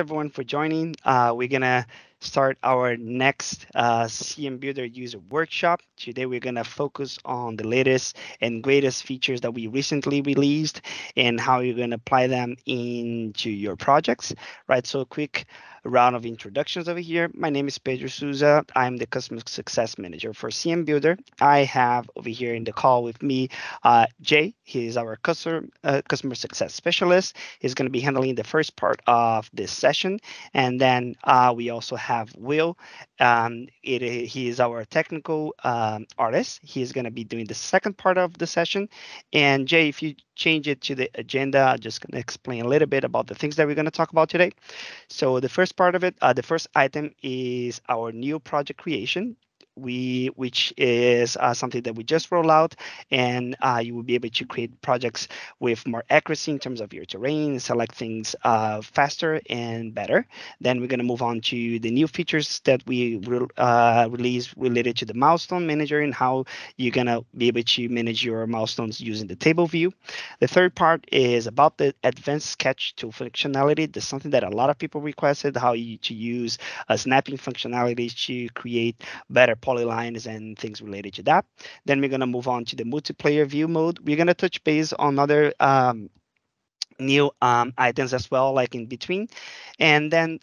everyone for joining. We're going to start our next CM Builder user workshop. Today we're going to focus on the latest and greatest features that we recently released and how you're going to apply them into your projects, right? So a quick round of introductions over here. My name is Pedro Souza. I'm the Customer Success Manager for CM Builder. I have over here in the call with me, Jay. He is our Customer Success Specialist. He's going to be handling the first part of this session. And then we also have Will. He is our Technical Artist. He is going to be doing the second part of the session. And Jay, if you change it to the agenda, I'm just going to explain a little bit about the things that we're going to talk about today. So the first part of it, the first item is our new project creation, which is something that we just rolled out, and you will be able to create projects with more accuracy in terms of your terrain, select things faster and better. Then we're going to move on to the new features that we will release related to the milestone manager and how you're going to be able to manage your milestones using the table view. The third part is about the advanced sketch tool functionality. That's something that a lot of people requested, how to use snapping functionalities to create better polylines and things related to that. Then we're going to move on to the multiplayer view mode. We're going to touch base on other new items as well, like in between. And then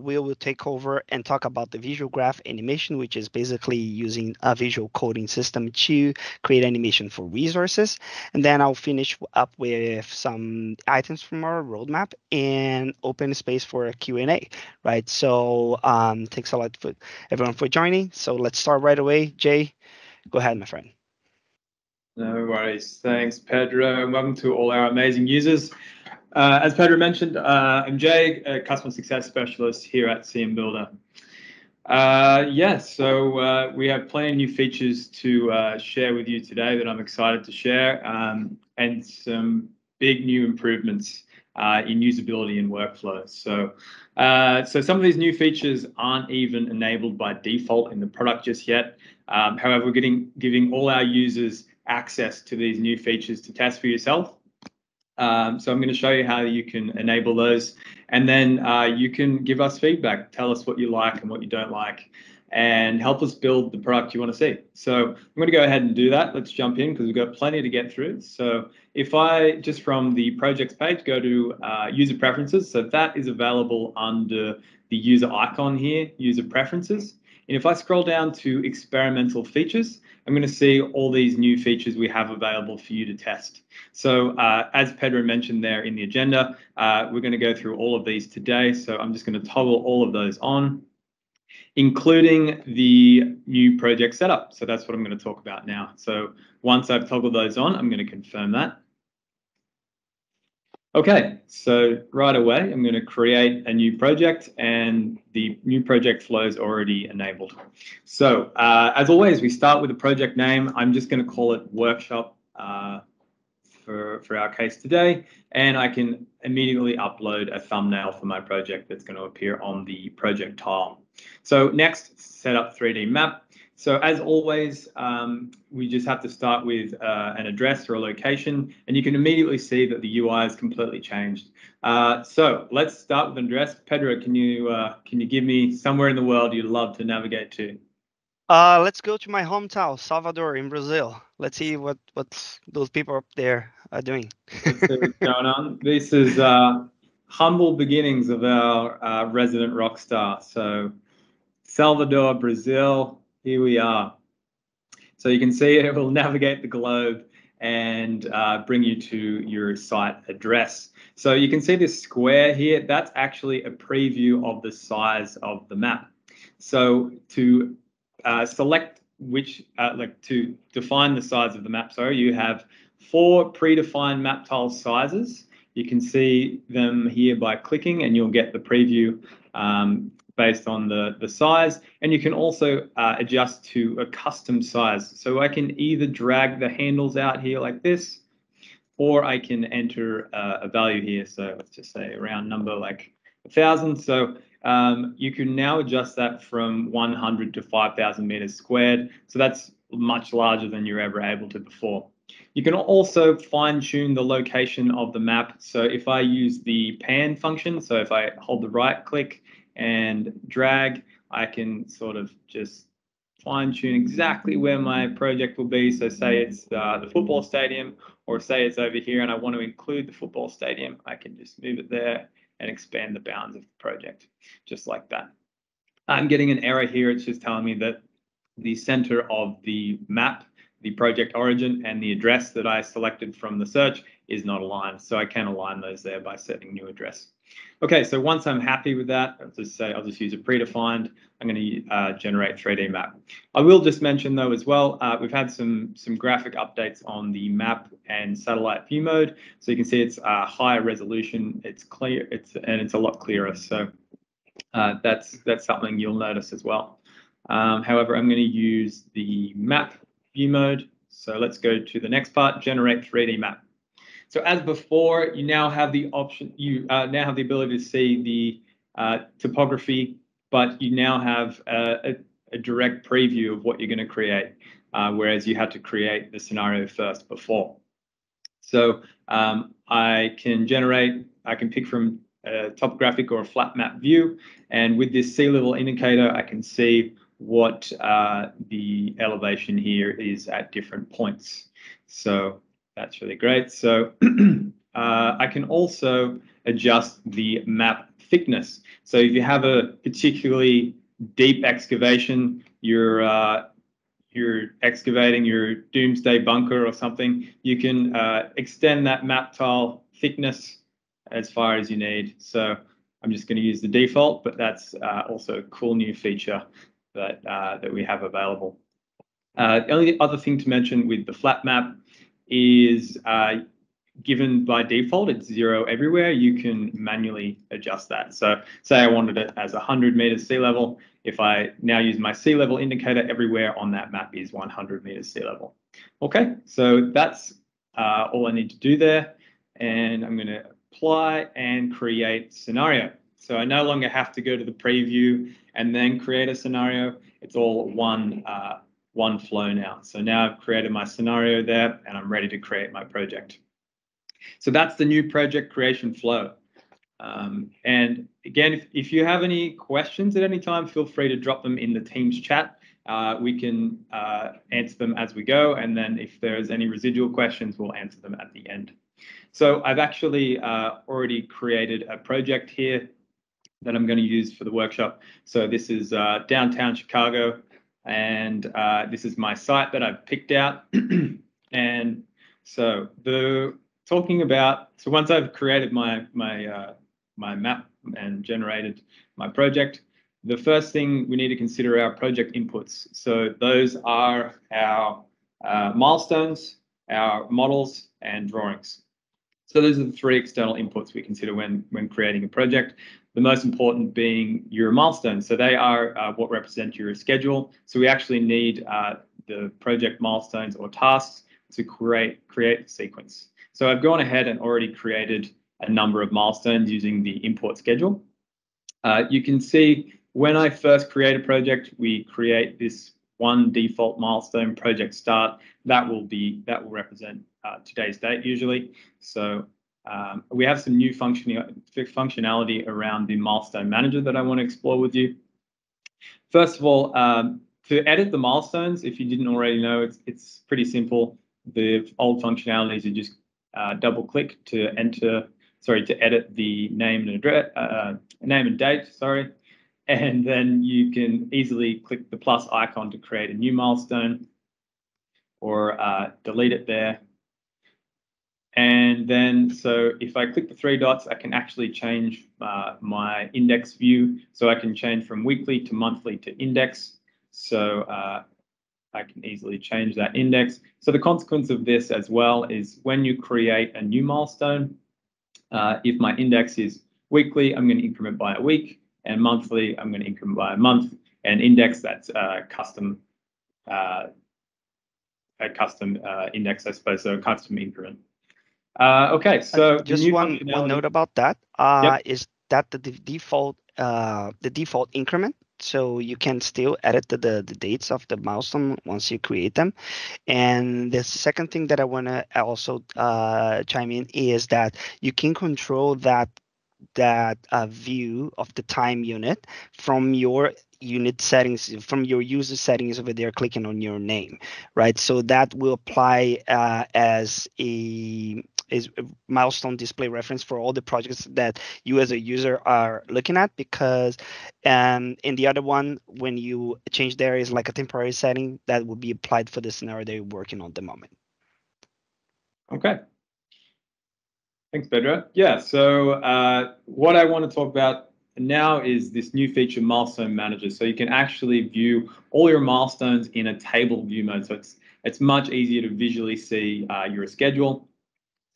we will take over and talk about the visual graph animation, which is basically using a visual coding system to create animation for resources. And then I'll finish up with some items from our roadmap and open space for a Q&A, right? So thanks a lot for everyone for joining. So let's start right away. Jay, go ahead, my friend. No worries. Thanks, Pedro. And welcome to all our amazing users. As Pedro mentioned, I'm Jay, a Customer Success Specialist here at CM Builder. So we have plenty of new features to share with you today that I'm excited to share, and some big new improvements in usability and workflow. So, some of these new features aren't even enabled by default in the product just yet. However, we're giving all our users access to these new features to test for yourself. So I'm going to show you how you can enable those, and then you can give us feedback, tell us what you like and what you don't like, and help us build the product you want to see. So I'm going to go ahead and do that. Let's jump in because we've got plenty to get through. So if I just from the projects page go to user preferences, so that is available under the user icon here, user preferences. And if I scroll down to experimental features, I'm going to see all these new features we have available for you to test. So as Pedro mentioned there in the agenda, we're going to go through all of these today. So I'm just going to toggle all of those on, including the new project setup. So that's what I'm going to talk about now. So once I've toggled those on, I'm going to confirm that. Okay, so right away, I'm going to create a new project, and the new project flow is already enabled. So as always, we start with a project name. I'm just going to call it workshop for our case today, and I can immediately upload a thumbnail for my project that's going to appear on the project tile. So next, set up 3D map. So as always, we just have to start with an address or a location, and you can immediately see that the UI is completely changed. So let's start with an address. Pedro, can you give me somewhere in the world you'd love to navigate to? Let's go to my hometown, Salvador in Brazil. Let's see what those people up there are doing. Let's see what's going on. This is humble beginnings of our resident rock star. So Salvador, Brazil. Here we are. So you can see it will navigate the globe and bring you to your site address. So you can see this square here. That's actually a preview of the size of the map. So to select which, to define the size of the map, sorry, you have 4 predefined map tile sizes. You can see them here by clicking, and you'll get the preview based on the size, and you can also adjust to a custom size. So I can either drag the handles out here like this, or I can enter a value here. So let's just say a round number like 1,000. So you can now adjust that from 100 to 5,000 meters squared. So that's much larger than you were ever able to before. You can also fine tune the location of the map. So if I use the pan function, so if I hold the right click and drag, I can sort of just fine tune exactly where my project will be. So say it's the football stadium, or say it's over here and I want to include the football stadium, I can just move it there and expand the bounds of the project, just like that. I'm getting an error here. It's just telling me that the center of the map, the project origin, and the address that I selected from the search is not aligned. So I can align those there by setting new address. Okay, so once I'm happy with that, I'll just use a predefined. I'm going to generate 3D map. I will just mention though as well, we've had some graphic updates on the map and satellite view mode. So you can see it's higher resolution. It's clear. It's a lot clearer. So that's something you'll notice as well. However, I'm going to use the map view mode. So let's go to the next part, generate 3D map. So as before, you now have the option, you now have the ability to see the topography, but you now have a direct preview of what you're going to create, whereas you had to create the scenario first before. So I can pick from a topographic or a flat map view, and with this sea level indicator, I can see what the elevation here is at different points. So that's really great. So I can also adjust the map thickness. So if you have a particularly deep excavation, you're excavating your doomsday bunker or something, you can extend that map tile thickness as far as you need. So I'm just going to use the default, but that's also a cool new feature that that we have available. The only other thing to mention with the flat map is given by default, it's 0 everywhere. You can manually adjust that. So say I wanted it as 100 meters sea level. If I now use my sea level indicator, everywhere on that map is 100 meters sea level. Okay, so that's all I need to do there. And I'm going to apply and create scenario. So I no longer have to go to the preview and then create a scenario. It's all one flow now. So now I've created my scenario there and I'm ready to create my project. So that's the new project creation flow. And again, if you have any questions at any time, feel free to drop them in the Teams chat. We can answer them as we go. And then if there's any residual questions, we'll answer them at the end. So I've actually already created a project here that I'm going to use for the workshop. So this is downtown Chicago. And this is my site that I've picked out. And so once I've created my map and generated my project, the first thing we need to consider are our project inputs. So those are our milestones, our models, and drawings. So those are the three external inputs we consider when creating a project. The most important being your milestones. So they are what represent your schedule. So we actually need the project milestones or tasks to create a sequence. So I've gone ahead and already created a number of milestones using the import schedule. You can see when I first create a project, we create this one default milestone, project start. That will represent today's date usually. So we have some new functionality around the milestone manager that I want to explore with you. First of all, to edit the milestones, if you didn't already know, it's pretty simple. The old functionality is you just double click to edit the name and address, name and date, sorry. And then you can easily click the plus icon to create a new milestone or delete it there. And then, so if I click the three dots, I can actually change my index view. So I can change from weekly to monthly to index. So I can easily change that index. So the consequence of this as well is when you create a new milestone, if my index is weekly, I'm going to increment by a week, and monthly, I'm going to increment by a month, and index, that's a custom index, I suppose, so a custom increment. Okay, so just one note about that is that the default increment So you can still edit the dates of the milestone once you create them. And the second thing that I want to also chime in is that you can control that view of the time unit from your unit settings, from your user settings over there, clicking on your name, right? So that will apply as a milestone display reference for all the projects that you as a user are looking at, because in the other one, when you change there is like a temporary setting that will be applied for the scenario that you're working on at the moment. Okay. Thanks, Pedro. Yeah, so what I want to talk about now is this new feature, Milestone Manager. So you can actually view all your milestones in a table view mode. So it's much easier to visually see your schedule.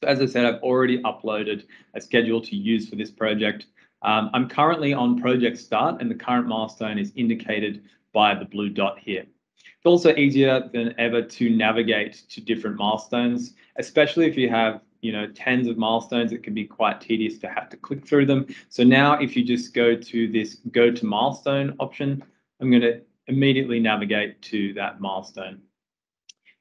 So as I said, I've already uploaded a schedule to use for this project. I'm currently on project start, and the current milestone is indicated by the blue dot here. It's also easier than ever to navigate to different milestones, especially if you have, you know, tens of milestones. It can be quite tedious to have to click through them. So now if you just go to this go to milestone option, I'm going to immediately navigate to that milestone.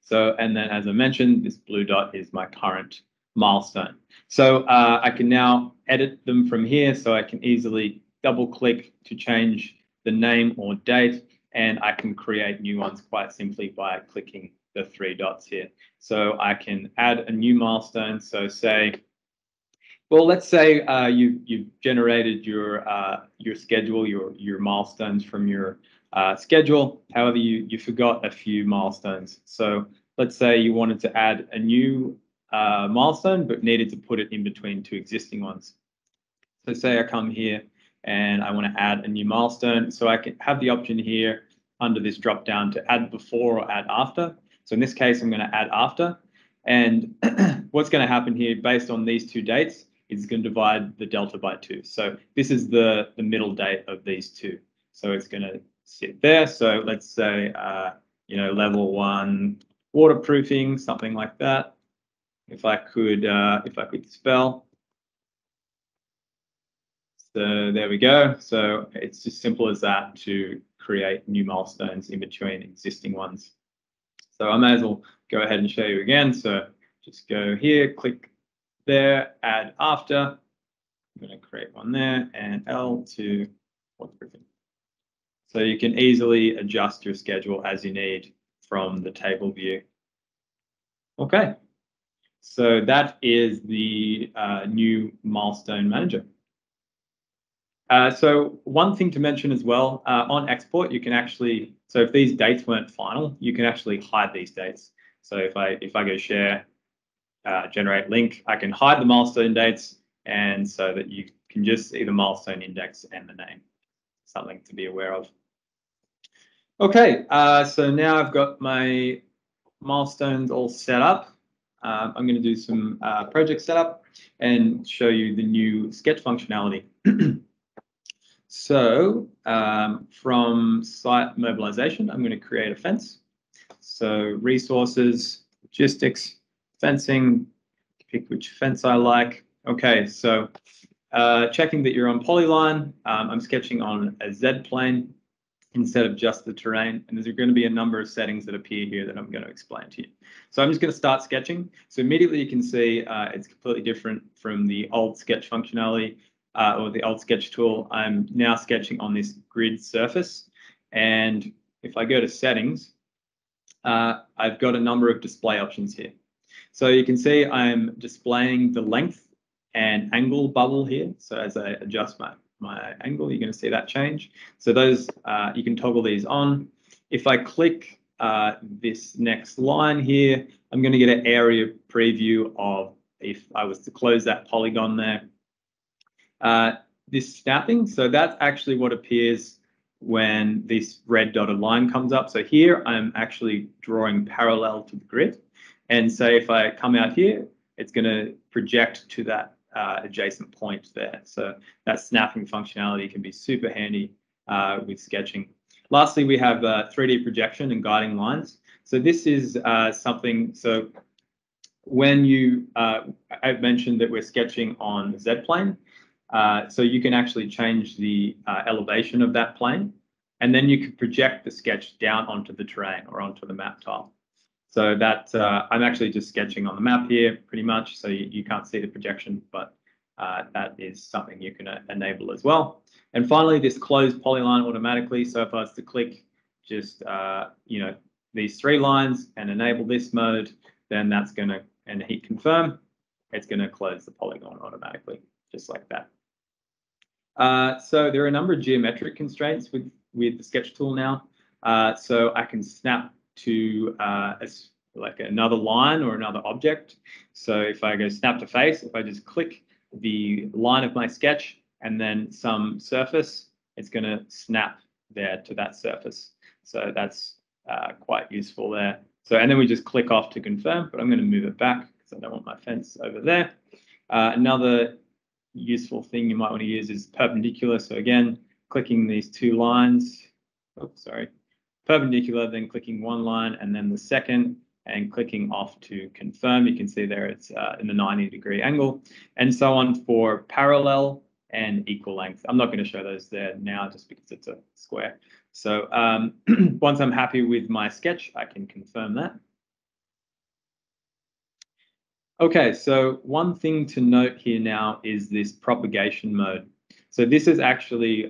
So, and then as I mentioned, this blue dot is my current milestone. So I can now edit them from here. So I can easily double click to change the name or date, and I can create new ones quite simply by clicking the three dots here. So I can add a new milestone. So say, well, let's say you've generated your schedule, your milestones from your schedule. However, you forgot a few milestones. So let's say you wanted to add a new milestone, but needed to put it in between two existing ones. So say I come here and I want to add a new milestone. So I can have the option here under this drop down to add before or add after. So in this case, I'm going to add after. And what's going to happen here, based on these two dates, is going to divide the delta by 2. So this is the middle date of these two. So it's going to sit there. So let's say, you know, level 1 waterproofing, something like that. If I could spell. So there we go. So it's as simple as that to create new milestones in between existing ones. So I may as well go ahead and show you again. So just go here, click there, add after. I'm going to create one there and L to waterproofing. So you can easily adjust your schedule as you need from the table view. Okay. So that is the new milestone manager. So one thing to mention as well, on export, you can actually, so if these dates weren't final, you can actually hide these dates. So if I go share, generate link, I can hide the milestone dates, and so that you can just see the milestone index and the name. Something to be aware of. Okay, so now I've got my milestones all set up. I'm going to do some project setup and show you the new sketch functionality. So from site mobilization, I'm going to create a fence. So resources, logistics, fencing, pick which fence I like. Okay, so checking that you're on polyline. I'm sketching on a Z-plane instead of just the terrain. And there's going to be a number of settings that appear here that I'm going to explain to you. So I'm just going to start sketching. So immediately you can see it's completely different from the old sketch functionality. Or the old sketch tool. I'm now sketching on this grid surface. And if I go to settings, I've got a number of display options here. So you can see I'm displaying the length and angle bubble here. So as I adjust my angle, you're going to see that change. So those, you can toggle these on. If I click this next line here, I'm going to get an area preview of if I was to close that polygon there. This snapping, so that's actually what appears when this red dotted line comes up. So here I'm actually drawing parallel to the grid. And so if I come out here, it's going to project to that adjacent point there. So that snapping functionality can be super handy with sketching. Lastly, we have 3D projection and guiding lines. So this is something, so when you, I've mentioned that we're sketching on the Z-plane. So you can actually change the elevation of that plane. And then you can project the sketch down onto the terrain or onto the map tile. So that I'm actually just sketching on the map here pretty much. So you can't see the projection, but that is something you can enable as well. And finally, this closed polyline automatically. So if I was to click just, these three lines and enable this mode, then that's going to, and hit confirm, it's going to close the polygon automatically, just like that. So there are a number of geometric constraints with the sketch tool now. So I can snap to like another line or another object. So if I go snap to face, if I just click the line of my sketch and then some surface, it's going to snap there to that surface. So that's quite useful there. So, and then we just click off to confirm, but I'm going to move it back because I don't want my fence over there. Another useful thing you might want to use is perpendicular. So again, clicking these two lines, oops, sorry, perpendicular, then clicking one line and then the second and clicking off to confirm. You can see there it's in the 90-degree angle, and so on for parallel and equal length. I'm not going to show those there now just because it's a square. So once I'm happy with my sketch, I can confirm that. Okay, so one thing to note here now is this propagation mode. So this is actually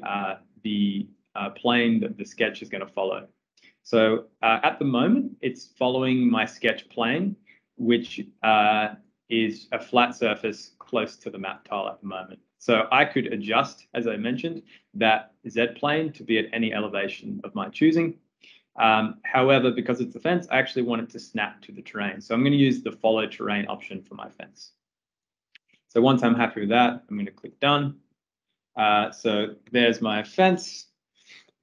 the plane that the sketch is going to follow. So at the moment, it's following my sketch plane, which is a flat surface close to the map tile at the moment. So I could adjust, as I mentioned, that Z plane to be at any elevation of my choosing. However, because it's a fence, I actually want it to snap to the terrain. So I'm going to use the follow terrain option for my fence. So once I'm happy with that, I'm going to click done. So there's my fence.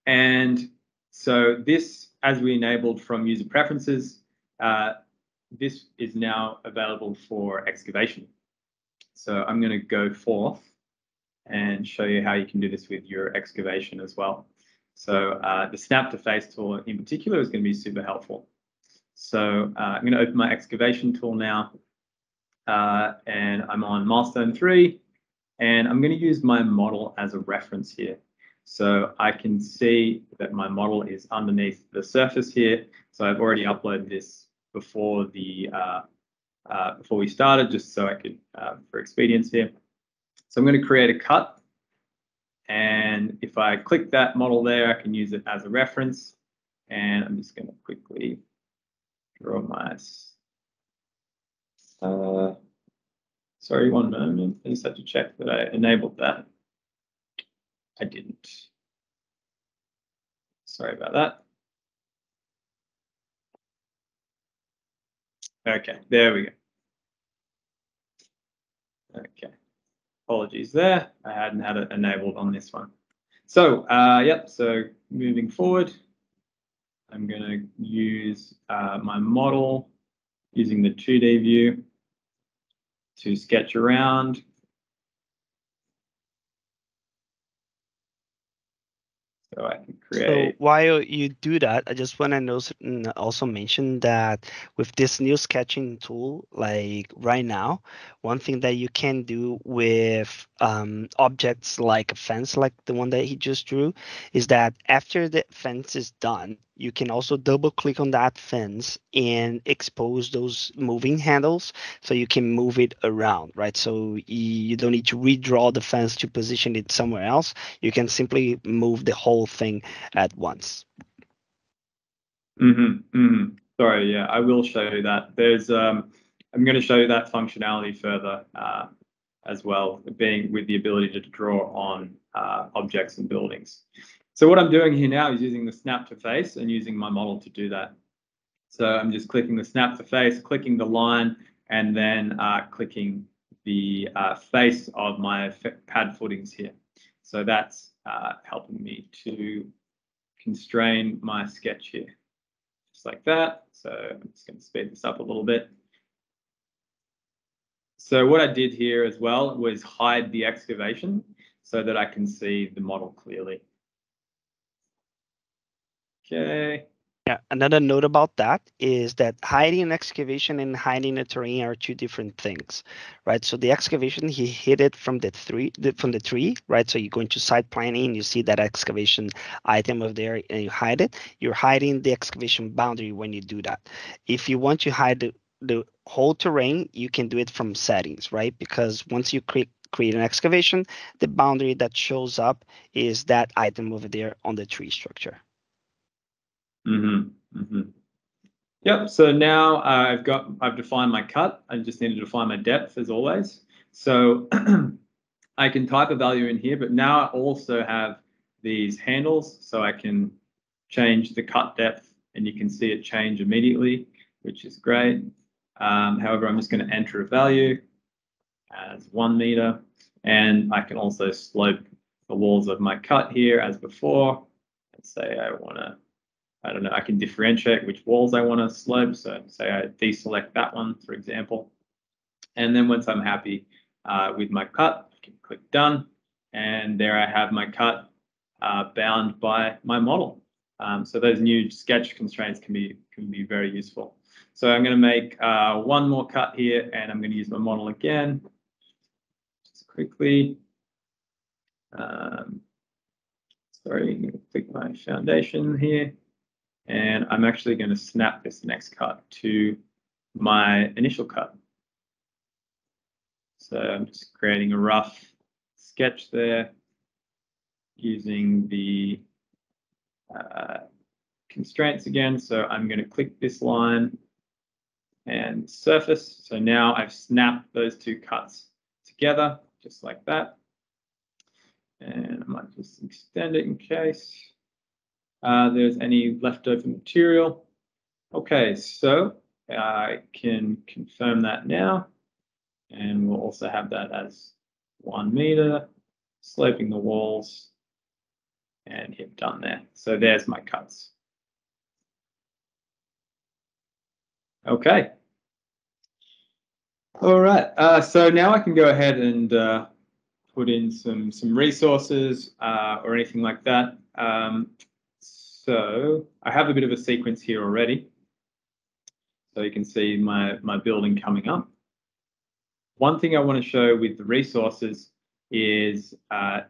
And so this, as we enabled from user preferences, this is now available for excavation. So I'm going to go forth and show you how you can do this with your excavation as well. So the snap to face tool in particular is going to be super helpful. So I'm going to open my excavation tool now, and I'm on milestone 3, and I'm going to use my model as a reference here. So I can see that my model is underneath the surface here. So I've already uploaded this before the before we started, just so I could for expedience here. So I'm going to create a cut, and if I click that model there, I can use it as a reference. And I'm just going to quickly draw my sorry, one moment. I just have to check that I enabled that. I didn't. Sorry about that. Okay, there we go. Okay, apologies there. I hadn't had it enabled on this one. So, yep, so moving forward, I'm going to use my model using the 2D view to sketch around. So I can create. So while you do that, I just want to also mention that with this new sketching tool, like right now, one thing that you can do with objects like a fence, like the one that he just drew, is that after the fence is done, you can also double click on that fence and expose those moving handles so you can move it around, right? So you don't need to redraw the fence to position it somewhere else. You can simply move the whole thing at once. Mm-hmm, mm-hmm. Sorry, yeah, I will show you that. There's, I'm going to show you that functionality further as well, being with the ability to draw on objects and buildings. So what I'm doing here now is using the snap to face and using my model to do that. So I'm just clicking the snap to face, clicking the line, and then clicking the face of my pad footings here. So that's helping me to constrain my sketch here, just like that. So I'm just going to speed this up a little bit. So what I did here as well was hide the excavation so that I can see the model clearly. Okay, Yeah, another note about that is that hiding an excavation and hiding a terrain are two different things, right? So the excavation, he hid it from the tree, right? So you go into site planning, you see that excavation item over there and you hide it. You're hiding the excavation boundary when you do that. If you want to hide the whole terrain, you can do it from settings, right? Because once you create an excavation, the boundary that shows up is that item over there on the tree structure. Mm-hmm. Mm-hmm. Yep. So now I've defined my cut. I just need to define my depth as always. So I can type a value in here, but now I also have these handles, so I can change the cut depth and you can see it change immediately, which is great. However, I'm just going to enter a value as 1 meter, and I can also slope the walls of my cut here as before. Let's say I want to, I don't know, I can differentiate which walls I want to slope. So say I deselect that one, for example. And then once I'm happy with my cut, I can click done. And there I have my cut bound by my model. So those new sketch constraints can be very useful. So I'm going to make one more cut here, and I'm going to use my model again. Just quickly. Sorry, I'm going to click my foundation here. And I'm actually going to snap this next cut to my initial cut. So I'm just creating a rough sketch there using the constraints again. So I'm going to click this line and surface. So now I've snapped those two cuts together, just like that. And I might just extend it in case there's any leftover material. Okay, so I can confirm that now. And we'll also have that as 1 meter, sloping the walls, and hit done there. So there's my cuts. Okay. All right, so now I can go ahead and put in some resources or anything like that. So I have a bit of a sequence here already. So you can see my building coming up. One thing I want to show with the resources is, I'm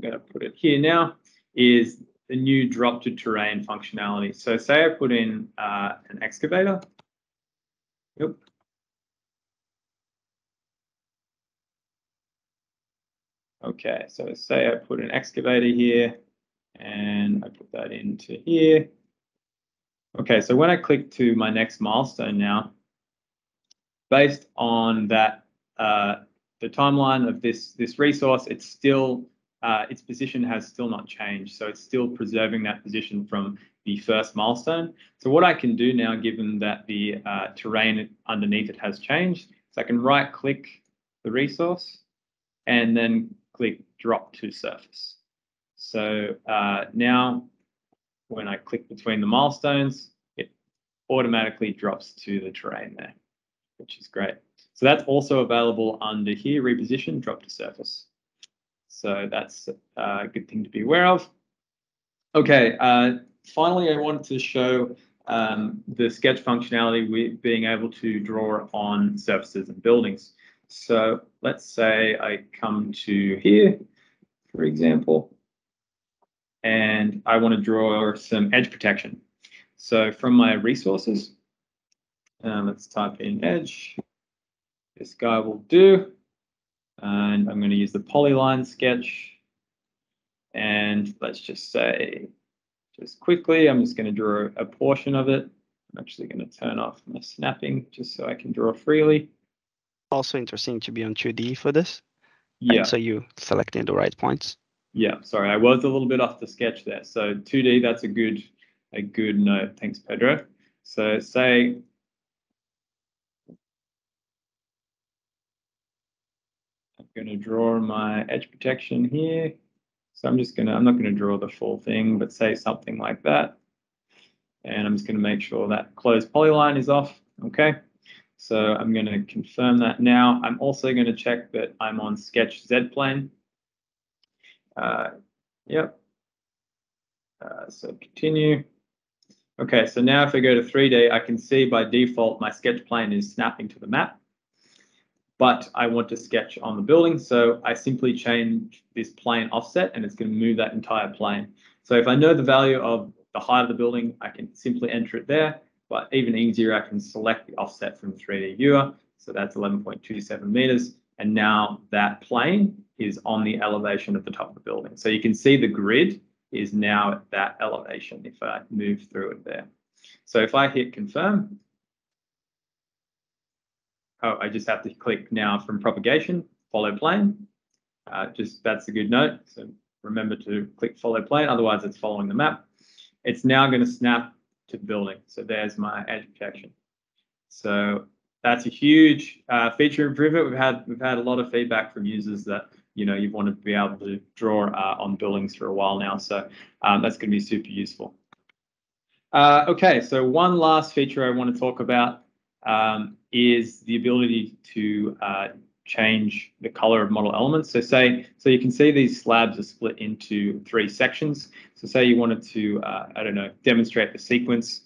going to put it here now, is the new drop to terrain functionality. So say I put in an excavator. Yep. Okay, so say I put an excavator here. And I put that into here. Okay, so when I click to my next milestone now, based on that, the timeline of this resource, it's still, its position has still not changed. So it's still preserving that position from the first milestone. So what I can do now, given that the terrain underneath it has changed, so I can right click the resource and then click drop to surface. So now when I click between the milestones, it automatically drops to the terrain there, which is great. So that's also available under here, reposition, drop to surface. So that's a good thing to be aware of. Okay, finally, I wanted to show the sketch functionality with being able to draw on surfaces and buildings. So let's say I come to here, for example, and I want to draw some edge protection. So from my resources, let's type in edge. This guy will do. And I'm going to use the polyline sketch. And let's just say, just quickly, I'm just going to draw a portion of it. I'm actually going to turn off my snapping just so I can draw freely. Also interesting to be on 2D for this. Yeah. Right? So you selecting the right points. Yeah, sorry, I was a little bit off the sketch there. So 2D, that's a good note. Thanks, Pedro. So say, I'm going to draw my edge protection here. So I'm not going to draw the full thing, but say something like that. And I'm just going to make sure that closed polyline is off. Okay, so I'm going to confirm that now. I'm also going to check that I'm on sketch Z plane. Yep. So continue. Okay, so now if I go to 3D, I can see by default my sketch plane is snapping to the map, but I want to sketch on the building, so I simply change this plane offset and it's going to move that entire plane. So if I know the value of the height of the building, I can simply enter it there, but even easier, I can select the offset from 3D viewer, so that's 11.27 meters, and now that plane is on the elevation of the top of the building. So you can see the grid is now at that elevation if I move through it there. So if I hit confirm, oh, I just have to click now from propagation, follow plane. Just that's a good note. So remember to click follow plane, otherwise it's following the map. It's now going to snap to the building. So there's my edge protection. So that's a huge feature improvement. We've had a lot of feedback from users that you've wanted to be able to draw on buildings for a while now. So that's going to be super useful. Okay, so one last feature I want to talk about is the ability to change the color of model elements. So so you can see these slabs are split into three sections. So say you wanted to, I don't know, demonstrate the sequence,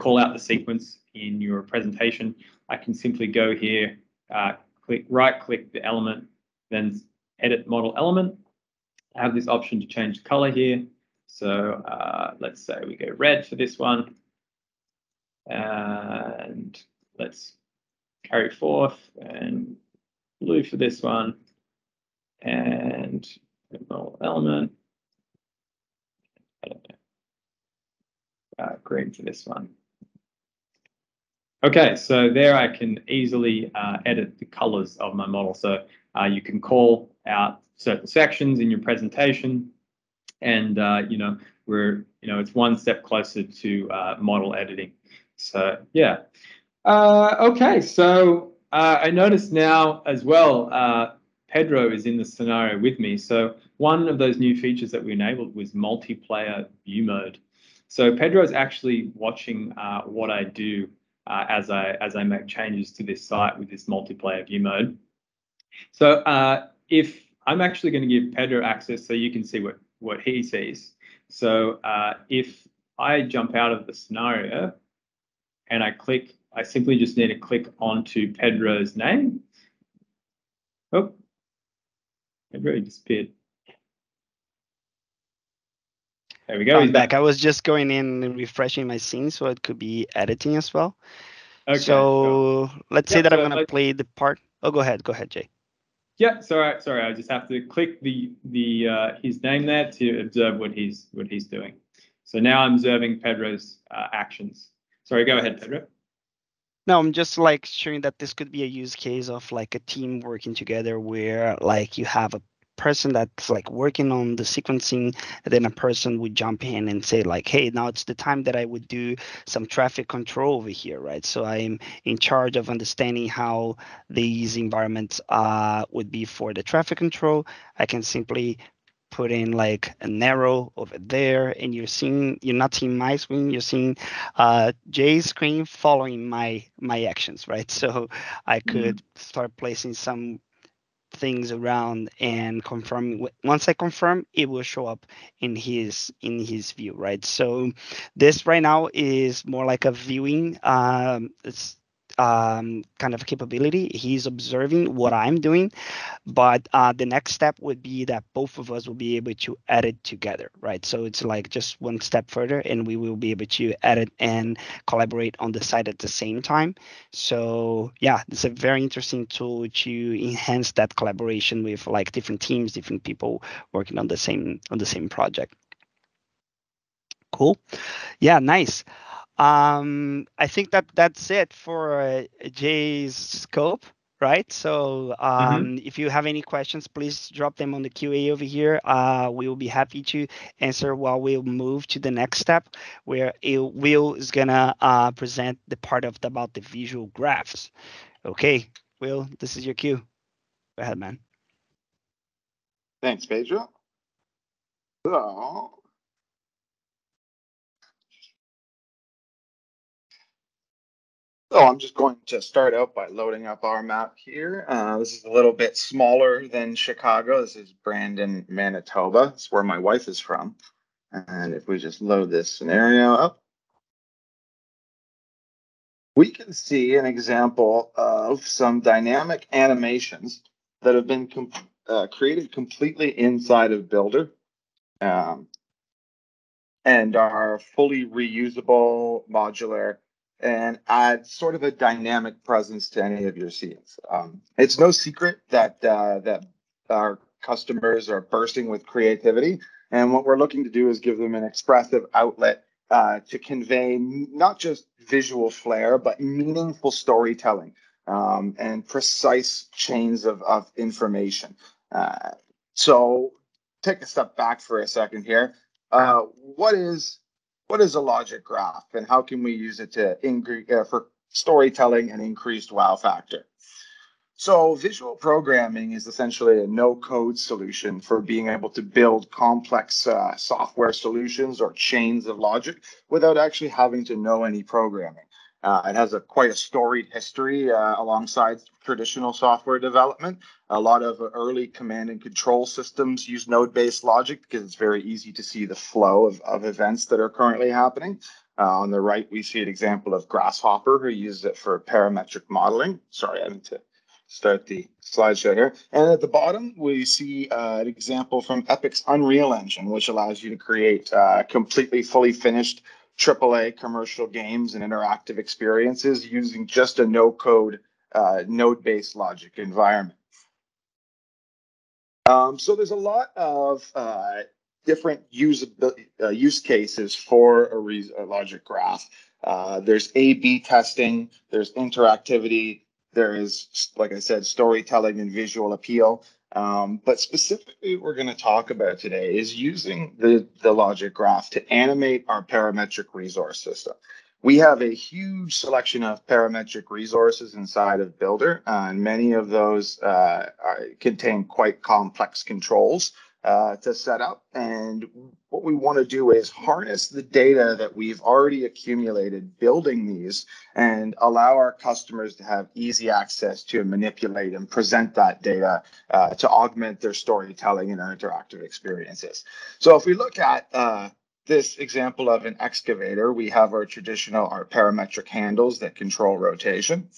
call out the sequence in your presentation. I can simply go here, right click the element, then edit model element. I have this option to change the color here. So let's say we go red for this one. And let's carry forth and blue for this one. And model element. I don't know. Green for this one. Okay, so there I can easily edit the colors of my model. So you can call out certain sections in your presentation, and it's one step closer to model editing. So yeah, okay. So I noticed now as well, Pedro is in the scenario with me. So one of those new features that we enabled was multiplayer view mode. So Pedro is actually watching what I do as I make changes to this site with this multiplayer view mode. So if I'm actually going to give Pedro access so you can see what he sees. So if I jump out of the scenario and I simply just need to click onto Pedro's name. Oh, Pedro disappeared. There we go. He's back. I was just going in and refreshing my scene so it could be editing as well. Okay. So cool. Let's say that I'm going to play the part. Oh, go ahead, Jay. Yeah, sorry. I just have to click his name there to observe what he's doing. So now I'm observing Pedro's actions. Sorry, go ahead, Pedro. No, I'm just like showing that this could be a use case of like a team working together where like you have a person that's like working on the sequencing, and then a person would jump in and say like, hey, now it's the time that I would do some traffic control over here, right? So I'm in charge of understanding how these environments would be for the traffic control. I can simply put in like an arrow over there, and you're not seeing my screen, you're seeing Jay's screen following my actions, right? So I could start placing some things around and confirm. Once I confirm, it will show up in his view, right? So this right now is more like a viewing kind of capability. He's observing what I'm doing, but the next step would be that both of us will be able to edit together, right? So it's like just one step further, and we will be able to edit and collaborate on the site at the same time. So yeah, it's a very interesting tool to enhance that collaboration with like different teams, different people working on the same project. Cool. Yeah, nice. I think that's it for Jay's scope, right? So if you have any questions, please drop them on the QA over here. We will be happy to answer while we move to the next step, where Will is going to present the part about the visual graphs. Okay, Will, this is your cue. Go ahead, man. Thanks, Pedro. So I'm just going to start out by loading up our map here. This is a little bit smaller than Chicago. This is Brandon, Manitoba. It's where my wife is from. And if we just load this scenario up, we can see an example of some dynamic animations that have been created completely inside of Builder and are fully reusable, modular, and add sort of a dynamic presence to any of your scenes. It's no secret that that our customers are bursting with creativity, and what we're looking to do is give them an expressive outlet to convey not just visual flair, but meaningful storytelling and precise chains of information. So take a step back for a second here. What is a logic graph, and how can we use it to for storytelling and increased wow factor? So visual programming is essentially a no-code solution for being able to build complex software solutions or chains of logic without actually having to know any programming. It has quite a storied history alongside traditional software development. A lot of early command and control systems use node-based logic because it's very easy to see the flow of events that are currently happening. On the right, we see an example of Grasshopper, who uses it for parametric modeling. Sorry, I meant to start the slideshow here. And at the bottom, we see an example from Epic's Unreal Engine, which allows you to create completely fully finished AAA commercial games and interactive experiences using just a no-code, node-based logic environment. So there's a lot of different use cases for a logic graph. There's A/B testing, there's interactivity, there is, like I said, storytelling and visual appeal. But specifically what we're going to talk about today is using the logic graph to animate our parametric resource system. We have a huge selection of parametric resources inside of Builder, and many of those contain quite complex controls to set up. And what we want to do is harness the data that we've already accumulated building these and allow our customers to have easy access to manipulate and present that data to augment their storytelling and interactive experiences. So if we look at this example of an excavator, we have our parametric handles that control rotation.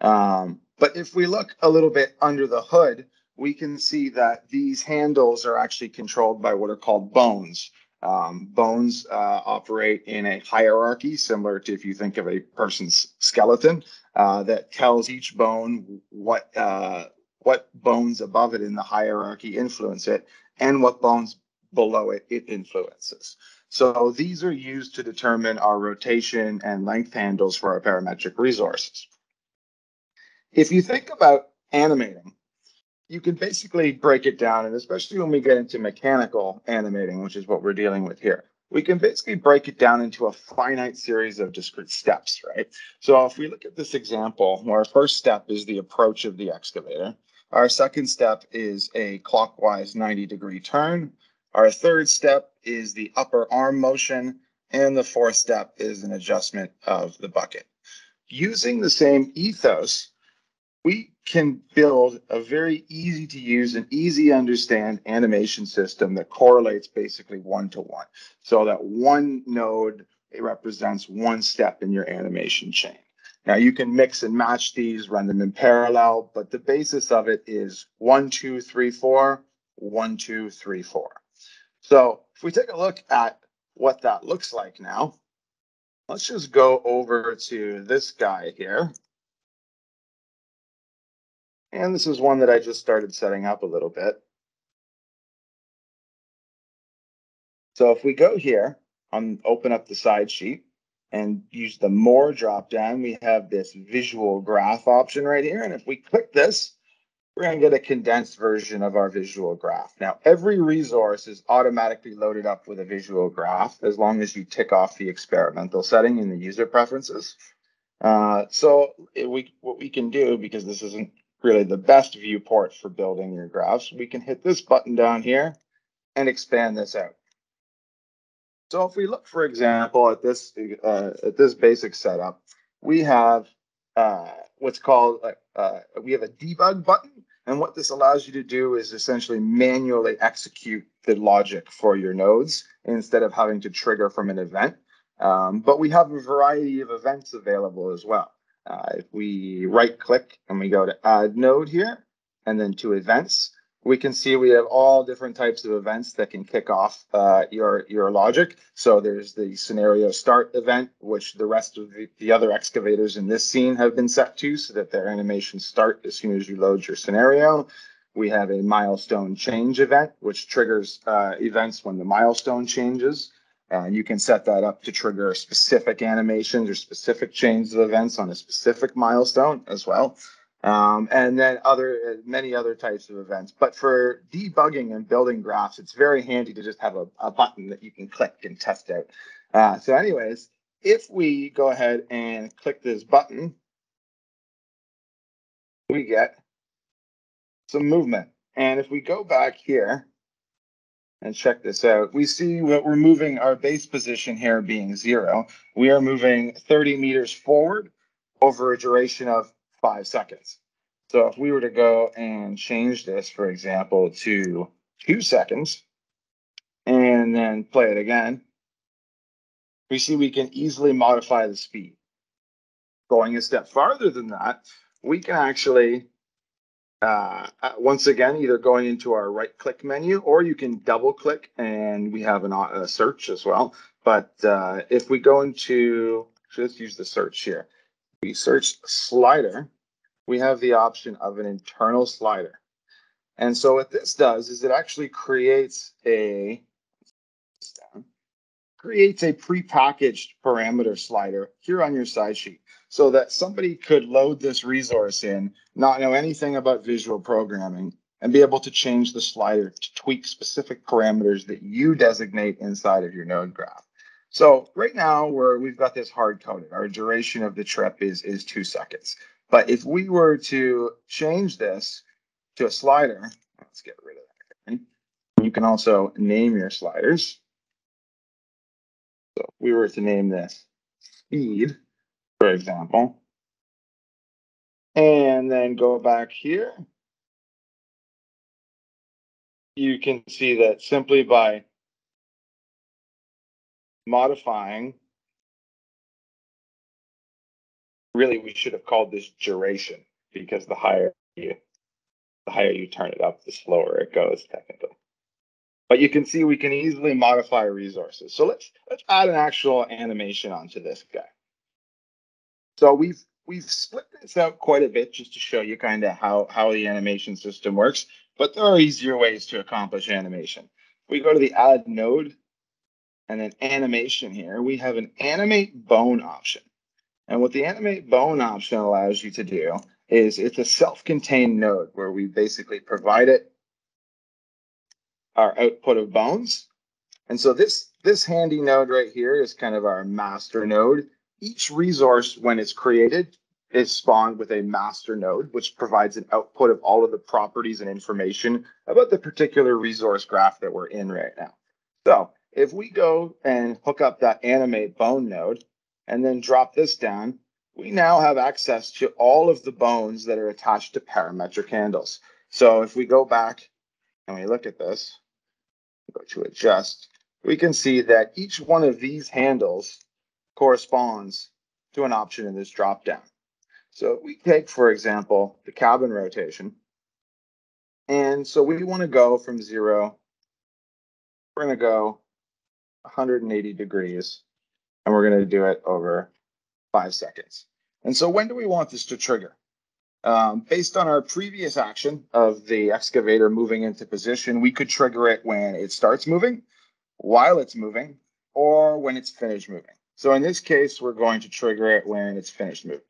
But if we look a little bit under the hood, we can see that these handles are actually controlled by what are called bones. Bones operate in a hierarchy similar to if you think of a person's skeleton that tells each bone what bones above it in the hierarchy influence it and what bones below it influences. So these are used to determine our rotation and length handles for our parametric resources. If you think about animating, you can basically break it down, and especially when we get into mechanical animating, which is what we're dealing with here, we can basically break it down into a finite series of discrete steps, right? So if we look at this example, our first step is the approach of the excavator. Our second step is a clockwise 90-degree turn. Our third step is the upper arm motion, and the fourth step is an adjustment of the bucket. Using the same ethos, we can build a very easy to use and easy to understand animation system that correlates basically one-to-one, so that one node, it represents one step in your animation chain. Now you can mix and match these, run them in parallel, but the basis of it is 1, 2, 3, 4, 1, 2, 3, 4. So if we take a look at what that looks like now, let's just go over to this guy here. And this is one that I just started setting up a little bit. So if we go here and open up the side sheet and use the more drop down, we have this visual graph option right here. And if we click this, we're going to get a condensed version of our visual graph. Now, every resource is automatically loaded up with a visual graph as long as you tick off the experimental setting in the user preferences. What we can do, because this isn't really the best viewport for building your graphs, we can hit this button down here and expand this out. So if we look, for example, at this basic setup, we have what's called we have a debug button, and what this allows you to do is essentially manually execute the logic for your nodes instead of having to trigger from an event. But we have a variety of events available as well. If we right click and we go to add node here and then to events, we can see we have all different types of events that can kick off your logic. So there's the scenario start event, which the rest of the other excavators in this scene have been set to so that their animations start as soon as you load your scenario. We have a milestone change event, which triggers events when the milestone changes. And you can set that up to trigger specific animations or specific chains of events on a specific milestone as well. And then many other types of events. But for debugging and building graphs, it's very handy to just have a button that you can click and test out. So anyways, if we go ahead and click this button, we get some movement. And if we go back here and check this out, we see that we're moving our base position here being 0. We are moving 30 meters forward over a duration of 5 seconds. So if we were to go and change this, for example, to 2 seconds and then play it again, we see we can easily modify the speed. Going a step farther than that, we can actually, once again, either going into our right click menu, or you can double click and we have a search as well. But if we go into, so let's use the search here. We search slider, we have the option of an internal slider. And so what this does is it actually creates a prepackaged parameter slider here on your side sheet so that somebody could load this resource in, not know anything about visual programming, and be able to change the slider to tweak specific parameters that you designate inside of your node graph. So right now we've got this hard coded. Our duration of the trip is 2 seconds. But if we were to change this to a slider, let's get rid of that. You can also name your sliders. So if we were to name this speed, for example, and then go back here, you can see that simply by modifying, really we should have called this duration, because the higher you turn it up, the slower it goes technically. But you can see we can easily modify resources. So let's add an actual animation onto this guy. So we've split this out quite a bit just to show you kind of how the animation system works, but there are easier ways to accomplish animation. We go to the add node and then animation here, we have an animate bone option. And what the animate bone option allows you to do is it's a self-contained node where we basically provide it our output of bones. And so this handy node right here is kind of our master node. Each resource, when it's created, is spawned with a master node, which provides an output of all of the properties and information about the particular resource graph that we're in right now. So if we go and hook up that animate bone node and then drop this down, we now have access to all of the bones that are attached to parametric handles. So if we go back and we look at this, go to adjust, we can see that each one of these handles corresponds to an option in this dropdown. So we take, for example, the cabin rotation. And so we want to go from 0, we're going to go 180 degrees, and we're going to do it over 5 seconds. And so when do we want this to trigger? Based on our previous action of the excavator moving into position, we could trigger it when it starts moving, while it's moving, or when it's finished moving. So in this case, we're going to trigger it when it's finished moving.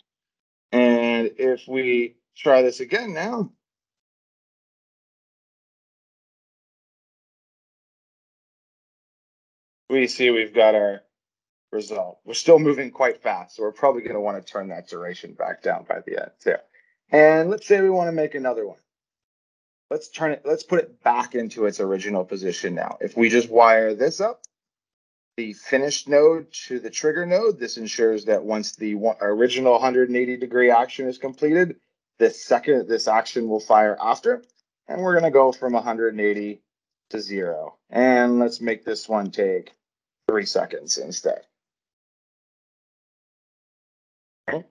And if we try this again now, we see we've got our result. We're still moving quite fast, so we're probably going to want to turn that duration back down by the end too. And let's say we want to make another one. Let's put it back into its original position now. If we just wire this up, the finished node to the trigger node, this ensures that once the original 180 degree action is completed, this action will fire after, and we're going to go from 180 to 0. And let's make this one take 3 seconds instead. Okay.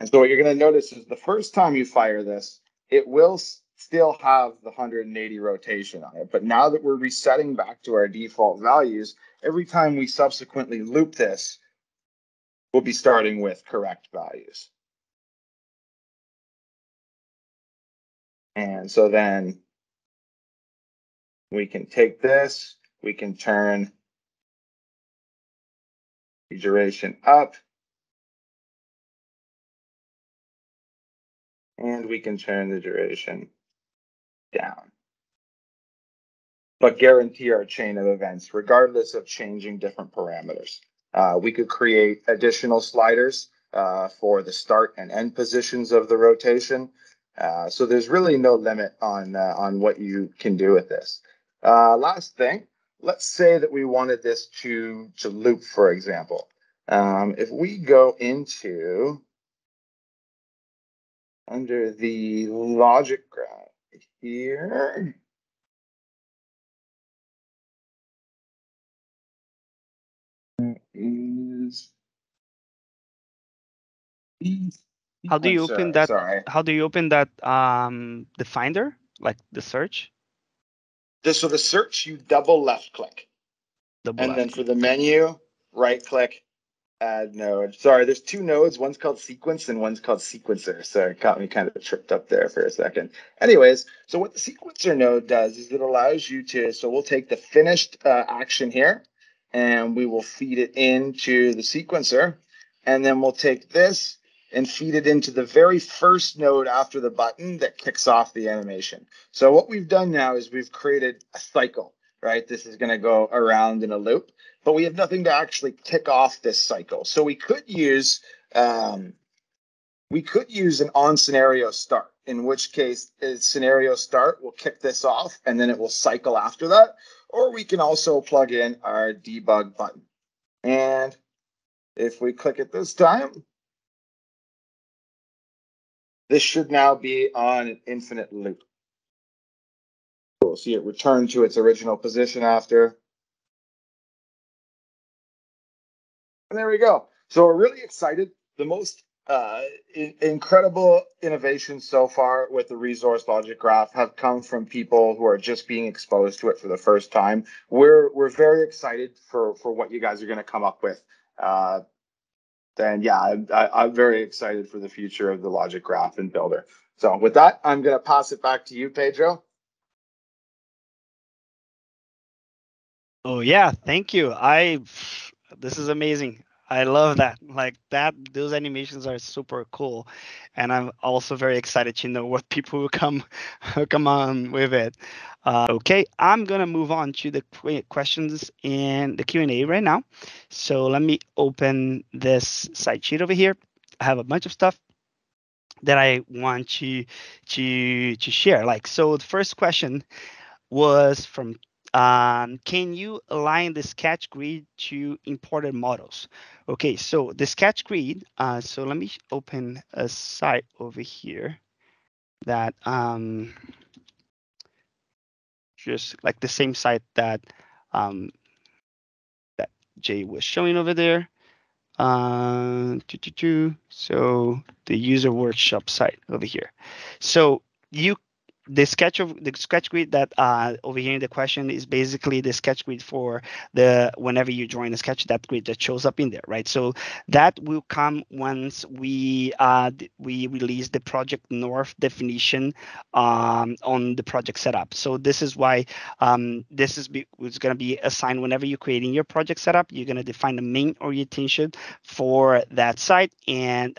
And so what you're going to notice is the first time you fire this, it will still have the 180 rotation on it. But now that we're resetting back to our default values, every time we subsequently loop this, we'll be starting with correct values. And so then we can take this, we can turn the duration up, and we can turn the duration down, but guarantee our chain of events regardless of changing different parameters. We could create additional sliders for the start and end positions of the rotation. So there's really no limit on what you can do with this. Last thing, let's say that we wanted this to loop, for example. If we go into under the logic graph here, how do you open that the finder, like the search? So the search, you double left click. Then for the menu, right click, add node. Sorry, there's two nodes. One's called sequence and one's called sequencer. So it got me kind of tripped up there for a second. Anyways, so what the sequencer node does is it allows you to, so we'll take the finished action here and we will feed it into the sequencer. And then we'll take this and feed it into the very first node after the button that kicks off the animation. So what we've done now is we've created a cycle, right? This is going to go around in a loop, but we have nothing to actually kick off this cycle. So we could use an on scenario start, in which case scenario start will kick this off and then it will cycle after that. Or we can also plug in our debug button. And if we click it this time, this should now be on an infinite loop. We'll see it return to its original position after. And there we go. So we're really excited. The most incredible innovations so far with the resource logic graph have come from people who are just being exposed to it for the first time. We're very excited for what you guys are going to come up with. And yeah, I'm very excited for the future of the logic graph and builder. So with that, I'm going to pass it back to you, Pedro. Oh yeah, thank you. This is amazing. I love that. Like that, those animations are super cool, and I'm also very excited to know what people will come on with it. Okay, I'm gonna move on to the questions and the Q&A right now. So let me open this side sheet over here. I have a bunch of stuff that I want to share. Like, so the first question was from can you align the sketch grid to imported models? Okay, so the sketch grid, so let me open a site over here that just like the same site that that Jay was showing over there. So the user workshop site over here. So you the sketch grid that over here in the question is basically the sketch grid for the whenever you join the sketch, that grid that shows up in there, right? So that will come once we release the project north definition on the project setup. So this is why it's going to be assigned whenever you're creating your project setup. You're going to define the main orientation for that site, and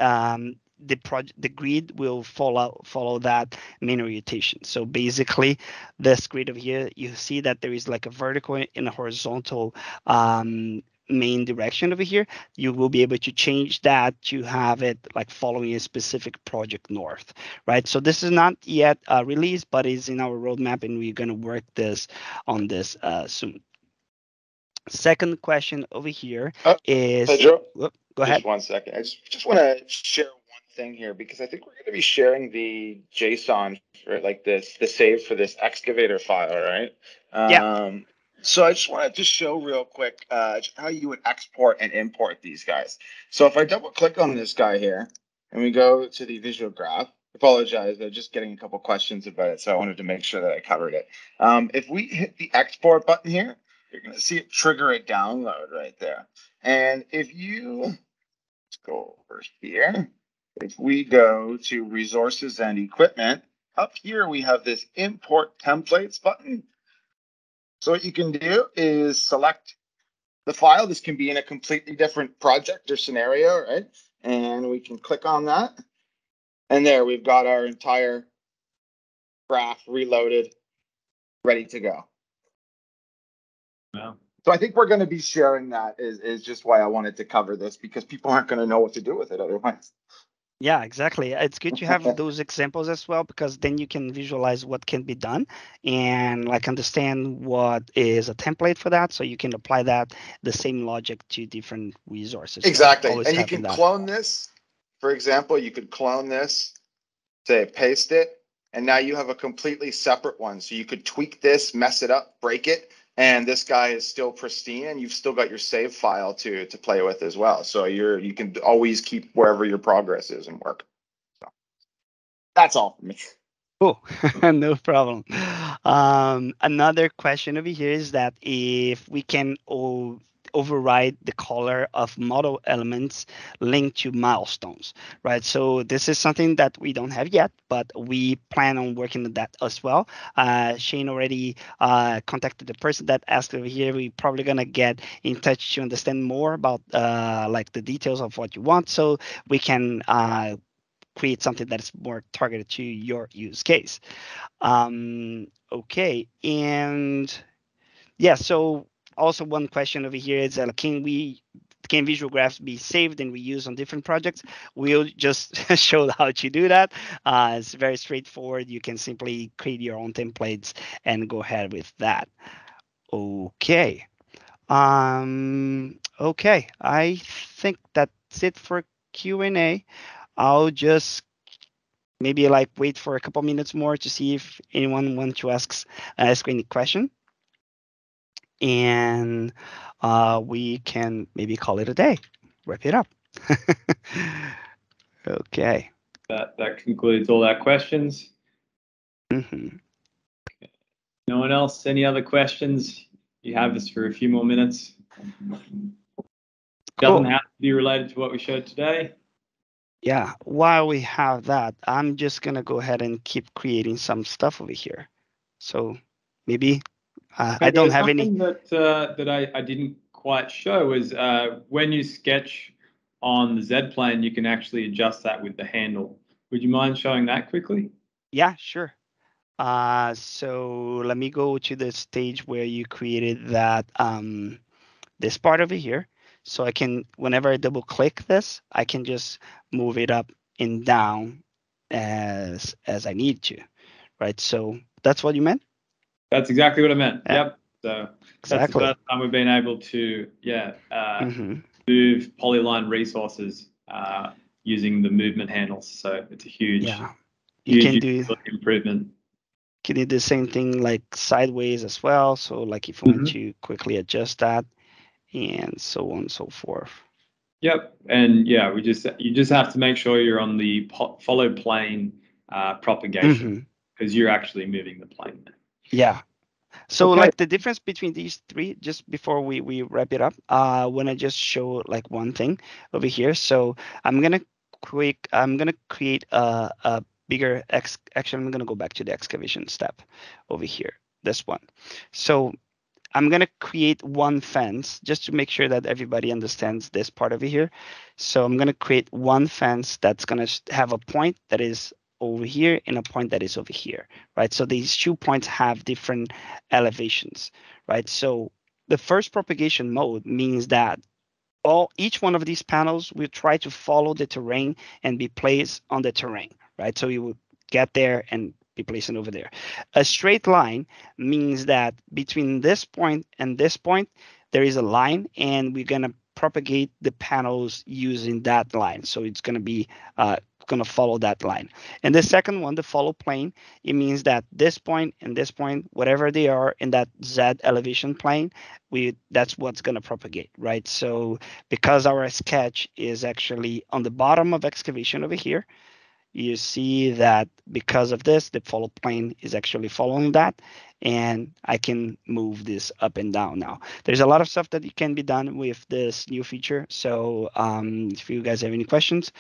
the grid will follow that main orientation. So basically this grid over here, you see that there is like a vertical and a horizontal main direction over here. You will be able to change that to have it like following a specific project north, right? So this is not yet released, but it's in our roadmap, and we're going to work on this soon. Second question over here is Pedro, go ahead. Just 1 second. I just want to share thing here, because I think we're going to be sharing the JSON for like this, the save for this excavator file, right? Yeah. So I just wanted to show real quick how you would export and import these guys. So if I double click on this guy here, and we go to the visual graph. Apologize, I'm just getting a couple questions about it, so I wanted to make sure that I covered it. If we hit the export button here, you're going to see it trigger a download right there. And if you, let's go over here, if we go to resources and equipment, up here we have this import templates button. So what you can do is select the file. This can be in a completely different project or scenario, right? And we can click on that. And there we've got our entire graph reloaded, ready to go. Wow. So I think we're going to be sharing that is just why I wanted to cover this, because people aren't going to know what to do with it otherwise. Yeah, exactly. It's good to have those examples as well, because then you can visualize what can be done and like understand what is a template for that. So you can apply that, the same logic to different resources. Exactly. And you can clone this. For example, you could clone this, say paste it, and now you have a completely separate one. So you could tweak this, mess it up, break it, and this guy is still pristine, and you've still got your save file to play with as well. So you can always keep wherever your progress is and work. So that's all for me. Cool, no problem. Another question over here is that if we can override the color of model elements linked to milestones, right? So this is something that we don't have yet, but we plan on working on that as well. Shane already contacted the person that asked over here. We're probably gonna get in touch to understand more about like the details of what you want, so we can create something that's more targeted to your use case. Okay, and yeah, so also one question over here is can visual graphs be saved and reused on different projects? We'll just show how to do that. It's very straightforward. You can simply create your own templates and go ahead with that. Okay. Okay, I think that's it for Q&A. I'll just maybe like wait for a couple minutes more to see if anyone wants to ask any question. And we can maybe call it a day, wrap it up. Okay. That concludes all our questions. Mm-hmm. Okay. No one else? Any other questions? You have us for a few more minutes. Doesn't have to be related to what we showed today. Yeah. While we have that, I'm just going to go ahead and keep creating some stuff over here. So maybe. I don't have any. That I didn't quite show is when you sketch on the Z plane, you can actually adjust that with the handle. Would you mind showing that quickly? Yeah, sure. So let me go to the stage where you created that this part over here. So I can, whenever I double click this, I can just move it up and down as I need to, right? So that's what you meant? That's exactly what I meant. Yeah. Yep. So that's the first time we've been able to, yeah, move polyline resources using the movement handles. So it's a huge, huge improvement. Can do the same thing like sideways as well. So like if you want to quickly adjust that, and so on and so forth. Yep. And yeah, you just have to make sure you're on the follow plane propagation, because you're actually moving the plane there. Yeah. So like the difference between these three, just before we wrap it up, when I just show like one thing over here. So I'm gonna create a bigger actually I'm gonna go back to the excavation step over here, this one. So I'm gonna create one fence just to make sure that everybody understands this part over here. So I'm gonna create one fence that's gonna have a point that is over here and a point that is over here, right? So these 2 points have different elevations, right? So the first propagation mode means that each one of these panels will try to follow the terrain and be placed on the terrain, right? So you will get there and be placed over there. A straight line means that between this point and this point, there is a line, and we're gonna propagate the panels using that line. So it's gonna be going to follow that line. And the second one, the follow plane, it means that this point and this point, whatever they are in that Z elevation plane, that's what's going to propagate, right? So because our sketch is actually on the bottom of excavation over here, you see that because of this, the follow plane is actually following that, and I can move this up and down now. There's a lot of stuff that can be done with this new feature. So if you guys have any questions,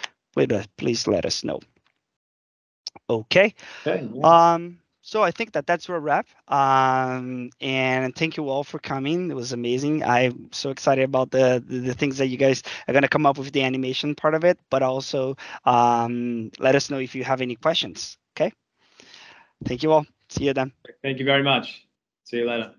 please let us know. Okay. So I think that's our wrap. And thank you all for coming. It was amazing. I'm so excited about the things that you guys are going to come up with, the animation part of it, but also let us know if you have any questions. Okay. Thank you all. See you then. Thank you very much. See you later.